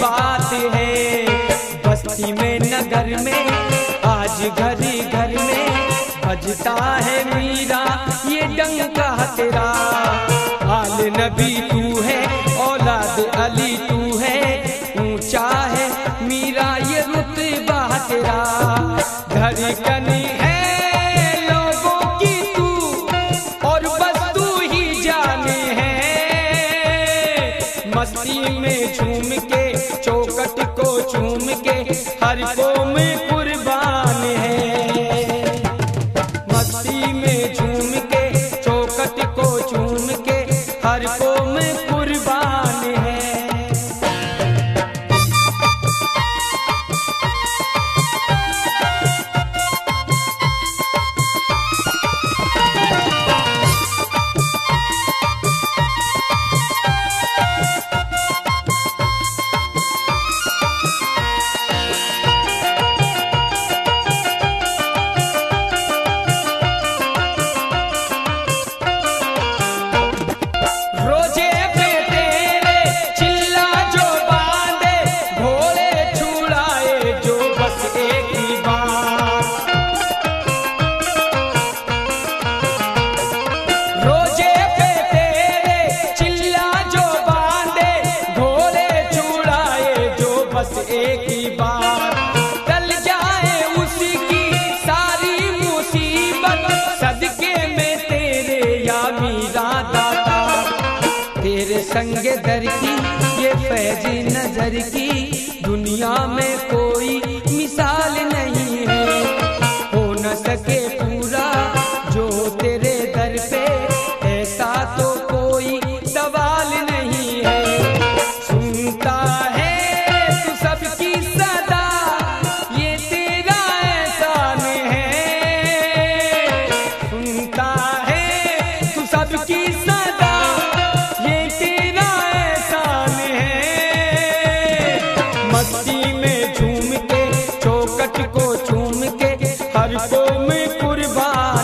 बात है बस्ती में नगर में आज घर ही घर में बजता है मीरा ये डंका तेरा। आल नबी तू है औलाद अली तू है ऊंचा है मीरा ये रुतबा तेरा। धड़कनी है लोगों की तू और बस तू ही जाने है। मस्ती में झूम के चौकट को चूम के हर कोम कुर्बान है। मस्ती में झूम के चौकट को चूम के हर कोम कुर्बान है। संगे दर की ये फैजी नजर की दुनिया में कोई मिसाल नहीं है। हो न सके पूरा जो तेरे दर पे ऐसा तो कोई सवाल नहीं है। सुनता है तू सबकी सदा ये तेरा एहसान है। सुनता है तू सबकी सदा मस्ती में झूम के चौकट को झूम के हर कोम कुर्बान।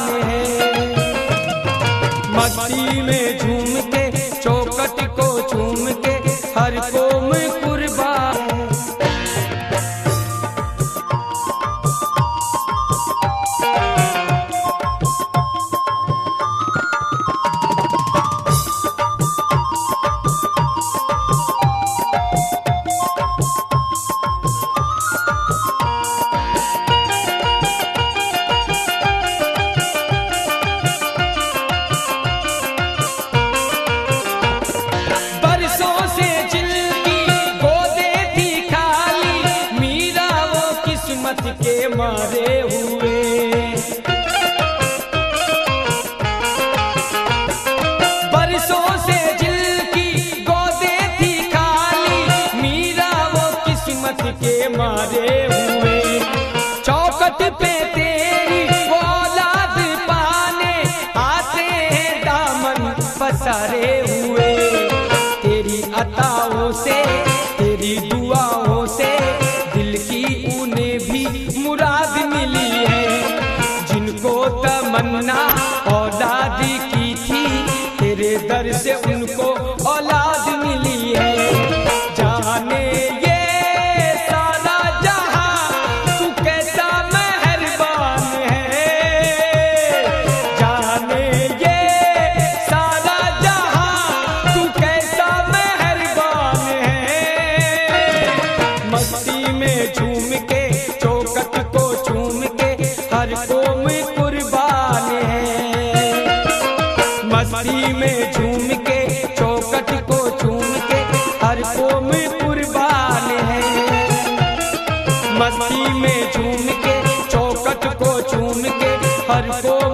मारे हुए चौकट पे तेरी औलाद पाने आते हैं दामन पसारे हुए। तेरी अताओं से तेरी दुआओं से दिल की उन्हें भी मुराद मिली है। जिनको तमन्ना औलाद की थी तेरे दर से उनको औलाद मिली है। जाने ये झूम के चौखट को झूम के हर कौम कुर्बान है। मस्ती में झूम के चौखट को झूम के हर कौम कुर्बान है। मस्ती में झूम के चौखट को झूम के हर कौम